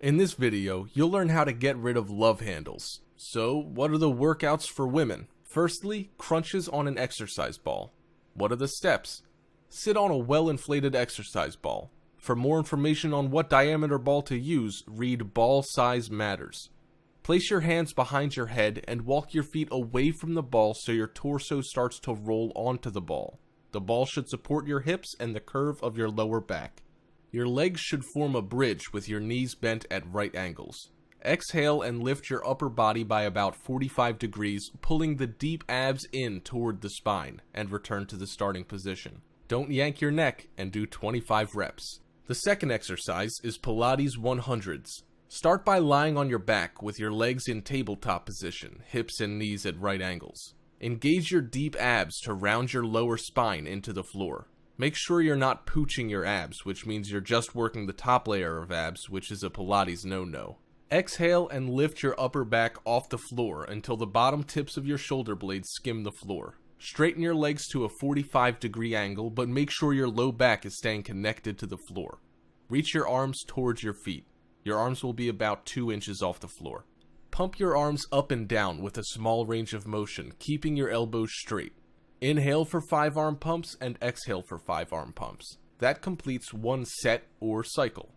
In this video, you'll learn how to get rid of love handles. So, what are the workouts for women? Firstly, crunches on an exercise ball. What are the steps? Sit on a well-inflated exercise ball. For more information on what diameter ball to use, read Ball Size Matters. Place your hands behind your head and walk your feet away from the ball so your torso starts to roll onto the ball. The ball should support your hips and the curve of your lower back. Your legs should form a bridge with your knees bent at right angles. Exhale and lift your upper body by about 45 degrees, pulling the deep abs in toward the spine, and return to the starting position. Don't yank your neck and do 25 reps. The second exercise is Pilates 100s. Start by lying on your back with your legs in tabletop position, hips and knees at right angles. Engage your deep abs to round your lower spine into the floor. Make sure you're not pooching your abs, which means you're just working the top layer of abs, which is a Pilates no-no. Exhale and lift your upper back off the floor until the bottom tips of your shoulder blades skim the floor. Straighten your legs to a 45-degree angle, but make sure your low back is staying connected to the floor. Reach your arms towards your feet. Your arms will be about 2 inches off the floor. Pump your arms up and down with a small range of motion, keeping your elbows straight. Inhale for 5 arm pumps and exhale for 5 arm pumps. That completes one set or cycle.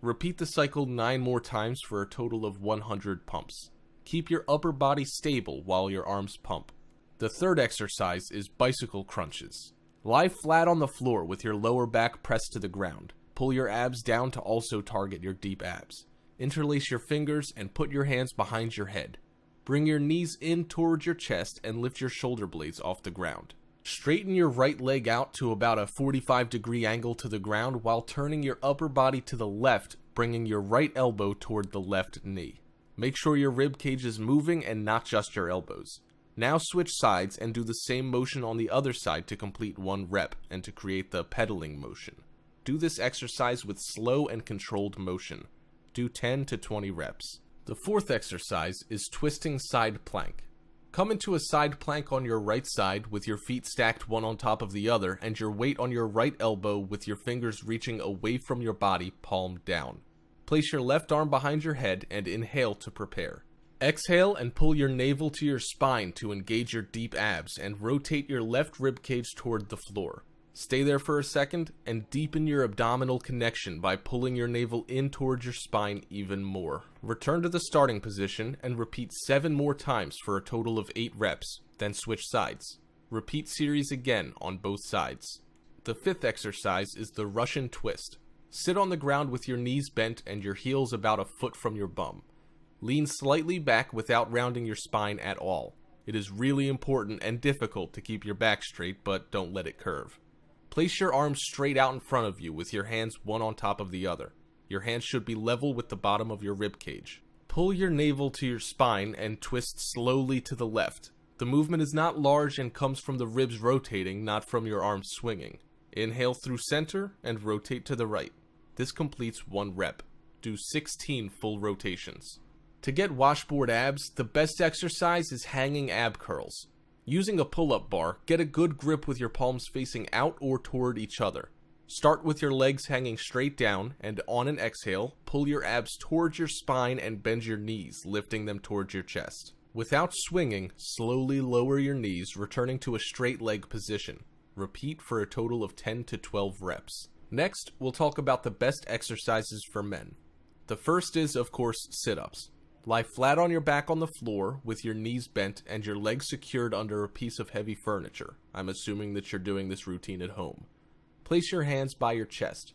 Repeat the cycle 9 more times for a total of 100 pumps. Keep your upper body stable while your arms pump. The third exercise is bicycle crunches. Lie flat on the floor with your lower back pressed to the ground. Pull your abs down to also target your deep abs. Interlace your fingers and put your hands behind your head. Bring your knees in towards your chest and lift your shoulder blades off the ground. Straighten your right leg out to about a 45-degree angle to the ground while turning your upper body to the left, bringing your right elbow toward the left knee. Make sure your rib cage is moving and not just your elbows. Now switch sides and do the same motion on the other side to complete one rep and to create the pedaling motion. Do this exercise with slow and controlled motion. Do 10 to 20 reps. The fourth exercise is twisting side plank. Come into a side plank on your right side with your feet stacked one on top of the other and your weight on your right elbow with your fingers reaching away from your body, palm down. Place your left arm behind your head and inhale to prepare. Exhale and pull your navel to your spine to engage your deep abs and rotate your left rib cage toward the floor. Stay there for a second and deepen your abdominal connection by pulling your navel in towards your spine even more. Return to the starting position and repeat 7 more times for a total of 8 reps, then switch sides. Repeat series again on both sides. The fifth exercise is the Russian twist. Sit on the ground with your knees bent and your heels about a foot from your bum. Lean slightly back without rounding your spine at all. It is really important and difficult to keep your back straight, but don't let it curve. Place your arms straight out in front of you with your hands one on top of the other. Your hands should be level with the bottom of your rib cage. Pull your navel to your spine and twist slowly to the left. The movement is not large and comes from the ribs rotating, not from your arms swinging. Inhale through center and rotate to the right. This completes one rep. Do 16 full rotations. To get washboard abs, the best exercise is hanging ab curls. Using a pull-up bar, get a good grip with your palms facing out or toward each other. Start with your legs hanging straight down, and on an exhale, pull your abs towards your spine and bend your knees, lifting them towards your chest. Without swinging, slowly lower your knees, returning to a straight leg position. Repeat for a total of 10 to 12 reps. Next, we'll talk about the best exercises for men. The first is, of course, sit-ups. Lie flat on your back on the floor with your knees bent and your legs secured under a piece of heavy furniture. I'm assuming that you're doing this routine at home. Place your hands by your chest.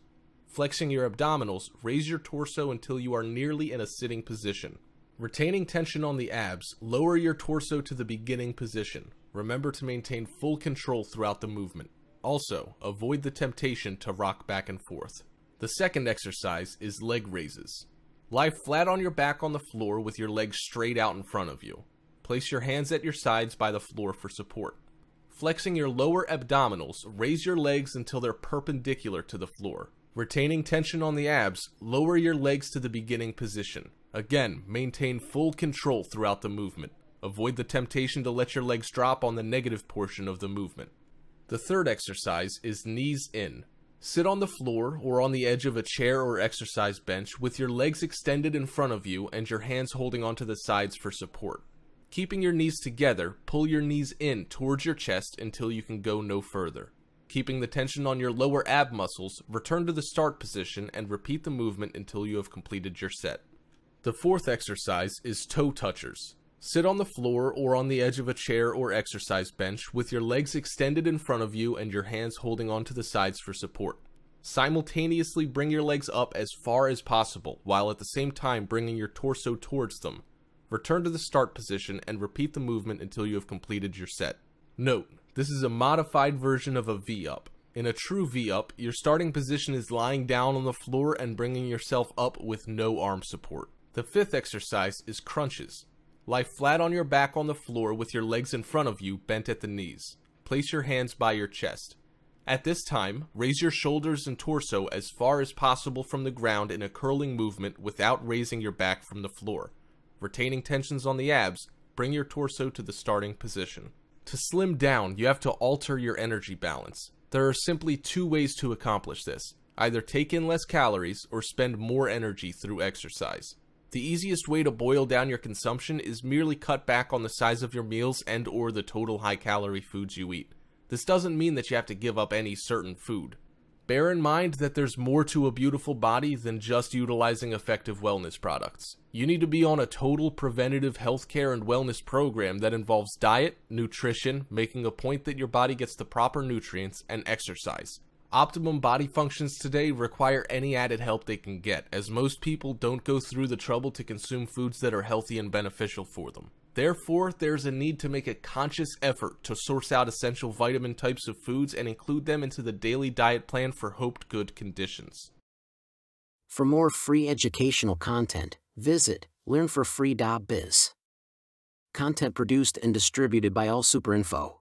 Flexing your abdominals, raise your torso until you are nearly in a sitting position. Retaining tension on the abs, lower your torso to the beginning position. Remember to maintain full control throughout the movement. Also, avoid the temptation to rock back and forth. The second exercise is leg raises. Lie flat on your back on the floor with your legs straight out in front of you. Place your hands at your sides by the floor for support. Flexing your lower abdominals, raise your legs until they're perpendicular to the floor. Retaining tension on the abs, lower your legs to the beginning position. Again, maintain full control throughout the movement. Avoid the temptation to let your legs drop on the negative portion of the movement. The third exercise is knees in. Sit on the floor or on the edge of a chair or exercise bench with your legs extended in front of you and your hands holding onto the sides for support. Keeping your knees together, pull your knees in towards your chest until you can go no further. Keeping the tension on your lower ab muscles, return to the start position and repeat the movement until you have completed your set. The fourth exercise is toe touchers. Sit on the floor or on the edge of a chair or exercise bench with your legs extended in front of you and your hands holding onto the sides for support. Simultaneously bring your legs up as far as possible while at the same time bringing your torso towards them. Return to the start position and repeat the movement until you have completed your set. Note, this is a modified version of a V-up. In a true V-up, your starting position is lying down on the floor and bringing yourself up with no arm support. The fifth exercise is crunches. Lie flat on your back on the floor with your legs in front of you, bent at the knees. Place your hands by your chest. At this time, raise your shoulders and torso as far as possible from the ground in a curling movement without raising your back from the floor. Retaining tensions on the abs, bring your torso to the starting position. To slim down, you have to alter your energy balance. There are simply two ways to accomplish this. Either take in less calories or spend more energy through exercise. The easiest way to boil down your consumption is merely cut back on the size of your meals and or the total high-calorie foods you eat. This doesn't mean that you have to give up any certain food. Bear in mind that there's more to a beautiful body than just utilizing effective wellness products. You need to be on a total preventative healthcare and wellness program that involves diet, nutrition, making a point that your body gets the proper nutrients, and exercise. Optimum body functions today require any added help they can get, as most people don't go through the trouble to consume foods that are healthy and beneficial for them. Therefore, there's a need to make a conscious effort to source out essential vitamin types of foods and include them into the daily diet plan for hoped good conditions. For more free educational content, visit learnforfree.biz. Content produced and distributed by AllSuperInfo.